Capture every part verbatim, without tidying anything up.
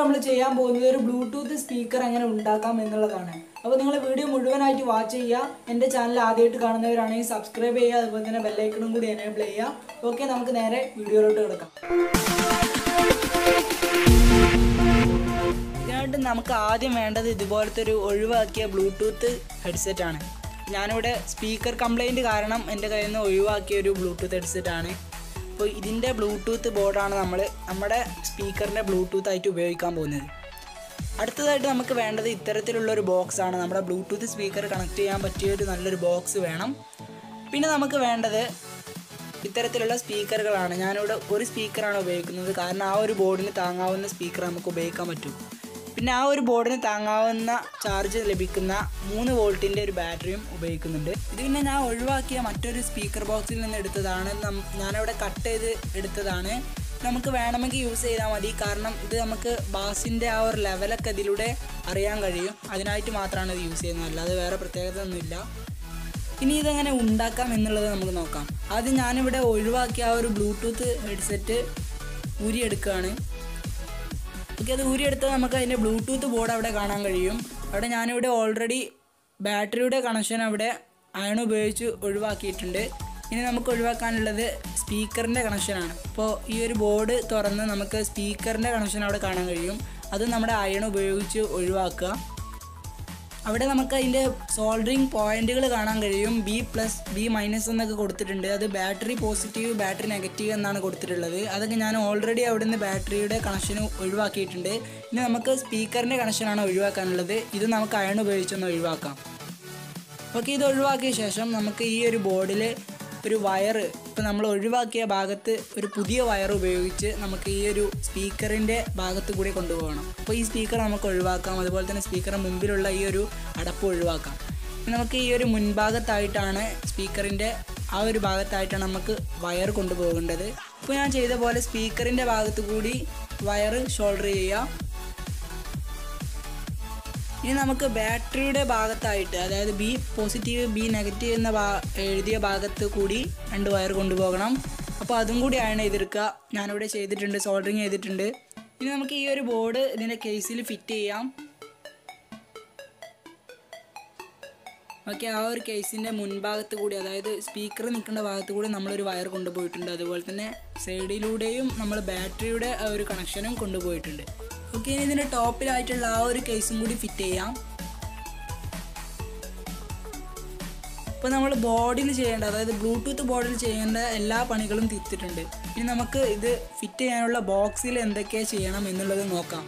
നമ്മൾ ചെയ്യാൻ പോകുന്നത് ഒരു ബ്ലൂടൂത്ത് സ്പീക്കർ എങ്ങനെ ഉണ്ടാക്കാം എന്നുള്ളതാണ് അപ്പോൾ നിങ്ങൾ വീഡിയോ മുഴുവനായിട്ട് വാച്ച് ചെയ്യുക എൻ്റെ ചാനൽ ആദ്യമായിട്ട് കാണുന്നവരാണെങ്കിൽ സബ്സ്ക്രൈബ് ചെയ്യുക അതുപോലെ തന്നെ ബെൽ ഐക്കണും കൂടി എനേബിൾ ചെയ്യുക ഓക്കേ നമുക്ക് നേരെ വീഡിയോയിലോട്ട് കടക്കാം ഇതിനായിട്ട് നമുക്ക് ആദ്യം വേണ്ടത് ഇതുപോലത്തെ ഒരു ഒഴിവാക്കിയ ബ്ലൂടൂത്ത് ഹെഡ്സെറ്റ് ആണ് ഞാനിവിടെ സ്പീക്കർ കംപ്ലൈന്റ് കാരണം എൻ്റെ കയ്യിൽ നിന്ന് ഒഴിവാക്കിയ ഒരു ബ്ലൂടൂത്ത് ഹെഡ്സെറ്റ് ആണ് അപ്പോൾ ഇതിൻ്റെ ബ്ലൂടൂത്ത് ബോർഡാണ് നമ്മൾ നമ്മുടെ സ്പീക്കറിൻ്റെ ബ്ലൂടൂത്തായിട്ട് ഉപയോഗിക്കാൻ പോകുന്നത് അടുത്തതായിട്ട് നമുക്ക് വേണ്ടത് ഇത്തരത്തിലുള്ളൊരു ബോക്സാണ് നമ്മുടെ ബ്ലൂടൂത്ത് സ്പീക്കർ കണക്ട് ചെയ്യാൻ പറ്റിയൊരു നല്ലൊരു ബോക്സ് വേണം പിന്നെ നമുക്ക് വേണ്ടത് ഇത്തരത്തിലുള്ള സ്പീക്കറുകളാണ് ഞാനിവിടെ ഒരു സ്പീക്കറാണ് ഉപയോഗിക്കുന്നത് കാരണം ആ ഒരു ബോർഡിന് താങ്ങാവുന്ന സ്പീക്കർ നമുക്ക് ഉപയോഗിക്കാൻ പറ്റും പിന്നെ ആ ഒരു ബോർഡിന് താങ്ങാവുന്ന ചാർജ് ലഭിക്കുന്ന മൂന്ന് വോൾട്ടിൻ്റെ ഒരു ബാറ്ററിയും ഉപയോഗിക്കുന്നുണ്ട് ഇത് പിന്നെ ഞാൻ ഒഴിവാക്കിയ മറ്റൊരു സ്പീക്കർ ബോക്സിൽ നിന്ന് എടുത്തതാണ് ഞാനവിടെ കട്ട് ചെയ്ത് എടുത്തതാണ് നമുക്ക് വേണമെങ്കിൽ യൂസ് ചെയ്താൽ മതി കാരണം ഇത് നമുക്ക് ബാസിൻ്റെ ആ ഒരു ലെവലൊക്കെ ഇതിലൂടെ അറിയാൻ കഴിയും അതിനായിട്ട് മാത്രമാണ് ഇത് യൂസ് ചെയ്യുന്നത് അല്ലാതെ വേറെ പ്രത്യേകത ഒന്നുമില്ല ഇനി ഇതെങ്ങനെ ഉണ്ടാക്കാം എന്നുള്ളത് നമുക്ക് നോക്കാം ആദ്യം ഞാനിവിടെ ഒഴിവാക്കിയ ആ ഒരു ബ്ലൂടൂത്ത് ഹെഡ്സെറ്റ് ഊരിയെടുക്കുകയാണ് ഓക്കെ അത് ഊരിയെടുത്താൽ നമുക്ക് അതിൻ്റെ ബ്ലൂടൂത്ത് ബോർഡ് അവിടെ കാണാൻ കഴിയും അവിടെ ഞാനിവിടെ ഓൾറെഡി ബാറ്ററിയുടെ കണക്ഷൻ അവിടെ അയൺ ഉപയോഗിച്ച് ഒഴിവാക്കിയിട്ടുണ്ട് ഇനി നമുക്ക് ഒഴിവാക്കാനുള്ളത് സ്പീക്കറിൻ്റെ കണക്ഷനാണ് അപ്പോൾ ഈ ഒരു ബോർഡ് തുറന്ന് നമുക്ക് സ്പീക്കറിൻ്റെ കണക്ഷൻ അവിടെ കാണാൻ കഴിയും അത് നമ്മുടെ അയൺ ഉപയോഗിച്ച് ഒഴിവാക്കുക അവിടെ നമുക്ക് അതിൻ്റെ സോൾഡറിങ് പോയിൻറ്റുകൾ കാണാൻ കഴിയും ബി പ്ലസ് ബി മൈനസ് എന്നൊക്കെ കൊടുത്തിട്ടുണ്ട് അത് ബാറ്ററി പോസിറ്റീവ് ബാറ്ററി നെഗറ്റീവ് എന്നാണ് കൊടുത്തിട്ടുള്ളത് അതൊക്കെ ഞാൻ ഓൾറെഡി അവിടെ നിന്ന് ബാറ്ററിയുടെ കണക്ഷൻ ഒഴിവാക്കിയിട്ടുണ്ട് ഇനി നമുക്ക് സ്പീക്കറിൻ്റെ കണക്ഷനാണ് ഒഴിവാക്കാനുള്ളത് ഇത് നമുക്ക് അയൺ ഉപയോഗിച്ചൊന്ന് ഒഴിവാക്കാം ഓക്കെ ഇത് ഒഴിവാക്കിയ ശേഷം നമുക്ക് ഈ ഒരു ബോർഡിൽ ഒരു വയർ ഇപ്പോൾ നമ്മൾ ഒഴിവാക്കിയ ഭാഗത്ത് ഒരു പുതിയ വയർ ഉപയോഗിച്ച് നമുക്ക് ഈ ഒരു സ്പീക്കറിൻ്റെ ഭാഗത്ത് കൂടി കൊണ്ടുപോകണം അപ്പോൾ ഈ സ്പീക്കർ നമുക്ക് ഒഴിവാക്കാം അതുപോലെ തന്നെ സ്പീക്കറിന് മുമ്പിലുള്ള ഈ ഒരു അടപ്പ് ഒഴിവാക്കാം നമുക്ക് ഈ ഒരു മുൻഭാഗത്തായിട്ടാണ് സ്പീക്കറിൻ്റെ ആ ഒരു ഭാഗത്തായിട്ടാണ് നമുക്ക് വയർ കൊണ്ടുപോകേണ്ടത് ഇപ്പോൾ ഞാൻ ചെയ്ത പോലെ സ്പീക്കറിൻ്റെ ഭാഗത്ത് കൂടി വയർ ഷോൾഡർ ചെയ്യുക ഇനി നമുക്ക് ബാറ്ററിയുടെ ഭാഗത്തായിട്ട് അതായത് ബി പോസിറ്റീവ് ബി നെഗറ്റീവ് എന്ന എഴുതിയ ഭാഗത്ത് കൂടി രണ്ട് വയർ കൊണ്ടുപോകണം അപ്പോൾ അതും കൂടി അയൺ ചെയ്തെടുക്കുക ഞാനിവിടെ ചെയ്തിട്ടുണ്ട് സോൾഡറിങ് ചെയ്തിട്ടുണ്ട് ഇനി നമുക്ക് ഈ ഒരു ബോർഡ് ഇതിൻ്റെ കേസിൽ ഫിറ്റ് ചെയ്യാം ഓക്കെ ആ ഒരു കേസിൻ്റെ മുൻഭാഗത്ത് കൂടി അതായത് സ്പീക്കർ നിൽക്കേണ്ട ഭാഗത്ത് കൂടി നമ്മളൊരു വയർ കൊണ്ടുപോയിട്ടുണ്ട് അതുപോലെ തന്നെ സൈഡിലൂടെയും നമ്മൾ ബാറ്ററിയുടെ ആ ഒരു കണക്ഷനും കൊണ്ടുപോയിട്ടുണ്ട് ഓക്കെ ഇനി ഇതിൻ്റെ ടോപ്പിലായിട്ടുള്ള ആ ഒരു കേസും കൂടി ഫിറ്റ് ചെയ്യാം ഇപ്പോൾ നമ്മൾ ബോർഡിൽ ചെയ്യേണ്ട അതായത് ബ്ലൂടൂത്ത് ബോർഡിൽ ചെയ്യേണ്ട എല്ലാ പണികളും തീർത്തിട്ടുണ്ട് ഇനി നമുക്ക് ഇത് ഫിറ്റ് ചെയ്യാനുള്ള ബോക്സിൽ എന്തൊക്കെയാണ് ചെയ്യണം എന്നുള്ളത് നോക്കാം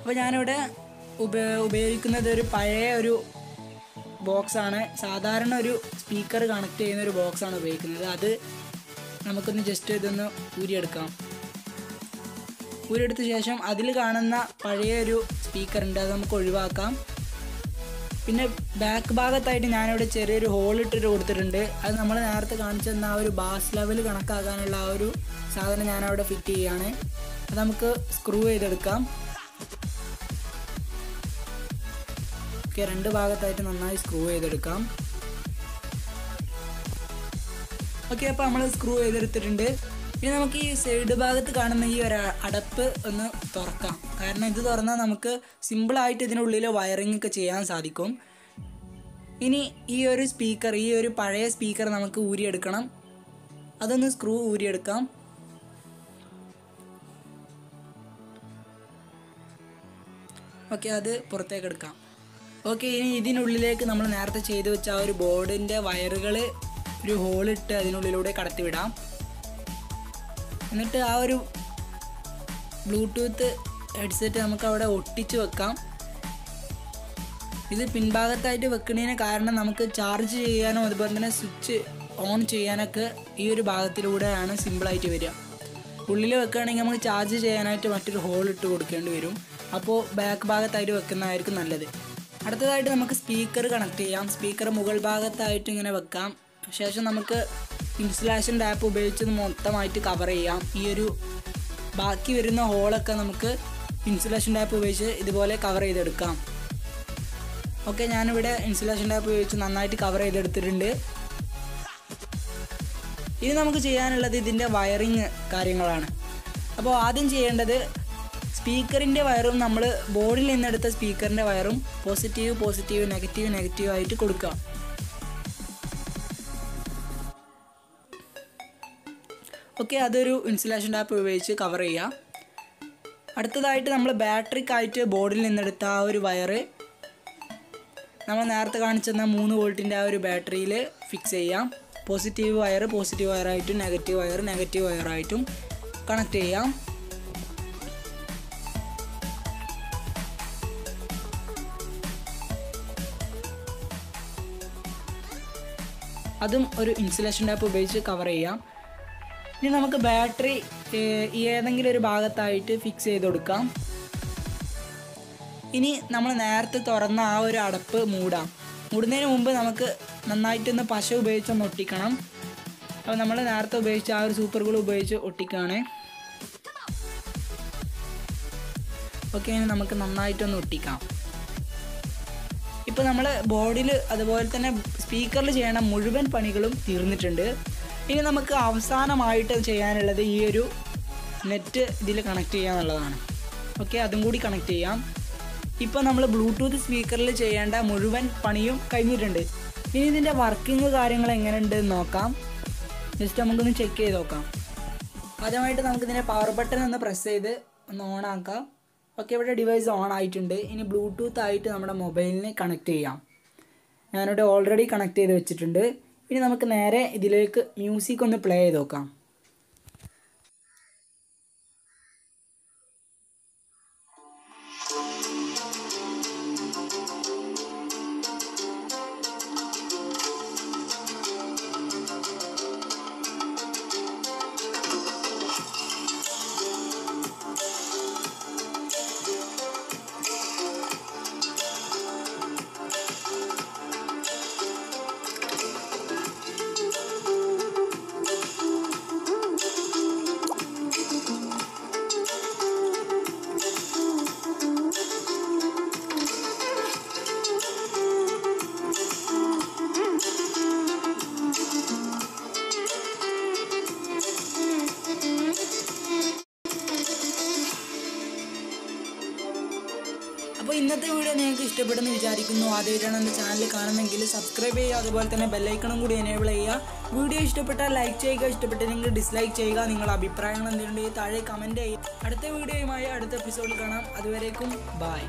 അപ്പോൾ ഞാനിവിടെ ഉപ ഉപയോഗിക്കുന്നത് ഒരു പഴയ ഒരു ബോക്സാണ് സാധാരണ ഒരു സ്പീക്കർ കണക്ട് ചെയ്യുന്ന ഒരു ബോക്സാണ് ഉപയോഗിക്കുന്നത് അത് നമുക്കൊന്ന് ജസ്റ്റ് ഇതൊന്ന് ഊരിയെടുക്കാം ഊരെടുത്ത ശേഷം അതിൽ കാണുന്ന പഴയൊരു സ്പീക്കറുണ്ട് അത് നമുക്ക് ഒഴിവാക്കാം പിന്നെ ബാക്ക് ഭാഗത്തായിട്ട് ഞാനിവിടെ ചെറിയൊരു ഹോൾ ഇട്ടിട്ട് കൊടുത്തിട്ടുണ്ട് അത് നമ്മൾ നേരത്തെ കാണിച്ചു തന്ന ആ ഒരു ബാസ് ലെവൽ കണക്കാക്കാനുള്ള ആ ഒരു സാധനം ഞാനവിടെ ഫിറ്റ് ചെയ്യുകയാണ് അത് നമുക്ക് സ്ക്രൂ ചെയ്തെടുക്കാം ഓക്കെ രണ്ട് ഭാഗത്തായിട്ട് നന്നായി സ്ക്രൂ ചെയ്തെടുക്കാം ഓക്കെ അപ്പോൾ നമ്മൾ സ്ക്രൂ ചെയ്തെടുത്തിട്ടുണ്ട് ഇനി നമുക്ക് ഈ സൈഡ് ഭാഗത്ത് കാണുന്ന ഈ ഒരു അടപ്പ് ഒന്ന് തുറക്കാം കാരണം ഇത് തുറന്നാൽ നമുക്ക് സിമ്പിളായിട്ട് ഇതിനുള്ളിൽ വയറിംഗ് ഒക്കെ ചെയ്യാൻ സാധിക്കും ഇനി ഈ ഒരു സ്പീക്കർ ഈ ഒരു പഴയ സ്പീക്കർ നമുക്ക് ഊരിയെടുക്കണം അതൊന്ന് സ്ക്രൂ ഊരിയെടുക്കാം ഓക്കെ അത് പുറത്തേക്ക് എടുക്കാം ഓക്കെ ഇനി ഇതിനുള്ളിലേക്ക് നമ്മൾ നേരത്തെ ചെയ്തു വെച്ച ആ ഒരു ബോർഡിൻ്റെ വയറുകൾ ഒരു ഹോളിട്ട് അതിനുള്ളിലൂടെ കടത്തിവിടാം എന്നിട്ട് ആ ഒരു ബ്ലൂടൂത്ത് ഹെഡ്സെറ്റ് നമുക്കവിടെ ഒട്ടിച്ച് വെക്കാം ഇത് പിൻഭാഗത്തായിട്ട് വെക്കുന്നതിന് കാരണം നമുക്ക് ചാർജ് ചെയ്യാനും അതുപോലെ തന്നെ സ്വിച്ച് ഓൺ ചെയ്യാനൊക്കെ ഈ ഒരു ഭാഗത്തിലൂടെയാണ് സിമ്പിളായിട്ട് വരിക ഉള്ളിൽ വെക്കുകയാണെങ്കിൽ നമുക്ക് ചാർജ് ചെയ്യാനായിട്ട് മറ്റൊരു ഹോൾ ഇട്ട് കൊടുക്കേണ്ടി വരും അപ്പോൾ ബാക്ക് ഭാഗത്തായിട്ട് വെക്കുന്നതായിരിക്കും നല്ലത് അടുത്തതായിട്ട് നമുക്ക് സ്പീക്കർ കണക്ട് ചെയ്യാം സ്പീക്കർ മുകൾ ഭാഗത്തായിട്ട് ഇങ്ങനെ വെക്കാം ശേഷം നമുക്ക് ഇൻസുലേഷൻ ടാപ്പ് ഉപയോഗിച്ച് മൊത്തമായിട്ട് കവർ ചെയ്യാം ഈ ഒരു ബാക്കി വരുന്ന ഹോളൊക്കെ നമുക്ക് ഇൻസുലേഷൻ ടാപ്പ് ഉപയോഗിച്ച് ഇതുപോലെ കവർ ചെയ്തെടുക്കാം ഓക്കെ ഞാനിവിടെ ഇൻസുലേഷൻ ടാപ്പ് ഉപയോഗിച്ച് നന്നായിട്ട് കവർ ചെയ്തെടുത്തിട്ടുണ്ട് ഇനി നമുക്ക് ചെയ്യാനുള്ളത് ഇതിൻ്റെ വയറിങ് കാര്യങ്ങളാണ് അപ്പോൾ ആദ്യം ചെയ്യേണ്ടത് സ്പീക്കറിൻ്റെ വയറും നമ്മൾ ബോർഡിൽ നിന്നെടുത്ത സ്പീക്കറിൻ്റെ വയറും പോസിറ്റീവ് പോസിറ്റീവ് നെഗറ്റീവ് നെഗറ്റീവ് ആയിട്ട് കൊടുക്കുക. ഓക്കെ, അതൊരു ഇൻസുലേഷൻ ടാപ്പ് ഉപയോഗിച്ച് കവർ ചെയ്യുക. അടുത്തതായിട്ട് നമ്മൾ ബാറ്ററിക്കായിട്ട് ബോർഡിൽ നിന്നെടുത്ത ആ ഒരു വയറ് നമ്മൾ നേരത്തെ കാണിച്ചെന്ന മൂന്ന് വോൾട്ടിൻ്റെ ആ ഒരു ബാറ്ററിയിൽ ഫിക്സ് ചെയ്യാം. പോസിറ്റീവ് വയർ പോസിറ്റീവ് വയറായിട്ടും നെഗറ്റീവ് വയർ നെഗറ്റീവ് വയറായിട്ടും കണക്ട് ചെയ്യാം. അതും ഒരു ഇൻസുലേഷൻ ടാപ്പ് ഉപയോഗിച്ച് കവർ ചെയ്യാം. ഇനി നമുക്ക് ബാറ്ററി ഏതെങ്കിലും ഒരു ഭാഗത്തായിട്ട് ഫിക്സ് ചെയ്ത് കൊടുക്കാം. ഇനി നമ്മൾ നേരത്തെ തുറന്ന ആ ഒരു അടപ്പ് മൂടാം. മൂടുന്നതിന് മുമ്പ് നമുക്ക് നന്നായിട്ടൊന്ന് പശ ഉപയോഗിച്ചൊന്ന് ഒട്ടിക്കണം. അപ്പോൾ നമ്മൾ നേരത്തെ ഉപയോഗിച്ച് ആ ഒരു സൂപ്പർ ഗ്ലൂ ഉപയോഗിച്ച് ഒട്ടിക്കുകയാണ്. ഓക്കെ, ഇനി നമുക്ക് നന്നായിട്ടൊന്ന് ഒട്ടിക്കാം. ഇപ്പോൾ നമ്മൾ ബോർഡിൽ അതുപോലെ തന്നെ സ്പീക്കറിൽ ചെയ്യേണ്ട മുഴുവൻ പണികളും തീർന്നിട്ടുണ്ട്. ഇനി നമുക്ക് അവസാനമായിട്ട് ചെയ്യാനുള്ളത് ഈ ഒരു നെറ്റ് ഇതിൽ കണക്ട് ചെയ്യുക എന്നുള്ളതാണ്. ഓക്കെ, അതും കൂടി കണക്ട് ചെയ്യാം. ഇപ്പോൾ നമ്മൾ ബ്ലൂടൂത്ത് സ്പീക്കറിൽ ചെയ്യേണ്ട മുഴുവൻ പണിയും കഴിഞ്ഞിട്ടുണ്ട്. ഇനി ഇതിൻ്റെ വർക്കിംഗ് കാര്യങ്ങൾ എങ്ങനെയുണ്ട് നോക്കാം. ജസ്റ്റ് നമുക്കൊന്ന് ചെക്ക് ചെയ്ത് നോക്കാം. ആദ്യമായിട്ട് നമുക്കിതിൻ്റെ പവർ ബട്ടൺ ഒന്ന് പ്രസ് ചെയ്ത് ഒന്ന് ഓണാക്കാം. ഓക്കെ, ഇവിടെ ഡിവൈസ് ഓൺ ആയിട്ടുണ്ട്. ഇനി ബ്ലൂടൂത്ത് ആയിട്ട് നമ്മുടെ മൊബൈലിന് കണക്ട് ചെയ്യാം. ഞാനിവിടെ ഓൾറെഡി കണക്ട് ചെയ്ത് വെച്ചിട്ടുണ്ട്. ഇനി നമുക്ക് നേരെ ഇതിലേക്ക് മ്യൂസിക് ഒന്ന് പ്ലേ ചെയ്ത് നോക്കാം. അപ്പോൾ ഇന്നത്തെ വീഡിയോ നിങ്ങൾക്ക് ഇഷ്ടപ്പെടുമെന്ന് വിചാരിക്കുന്നു. ആദ്യമായിട്ടാണ് എൻ്റെ ചാനൽ കാണുമെങ്കിൽ സബ്സ്ക്രൈബ് ചെയ്യുക, അതുപോലെ തന്നെ ബെല്ലൈക്കണം കൂടി എനേബിൾ ചെയ്യുക. വീഡിയോ ഇഷ്ടപ്പെട്ടാൽ ലൈക്ക് ചെയ്യുക, ഇഷ്ടപ്പെട്ടില്ലെങ്കിൽ ഡിസ്ലൈക്ക് ചെയ്യുക. നിങ്ങളുടെ അഭിപ്രായങ്ങൾ എന്തുണ്ടെങ്കിൽ താഴെ കമൻറ്റ് ചെയ്യുക. അടുത്ത വീഡിയോയുമായി അടുത്ത എപ്പിസോഡിൽ കാണാം. അതുവരേക്കും ബൈ.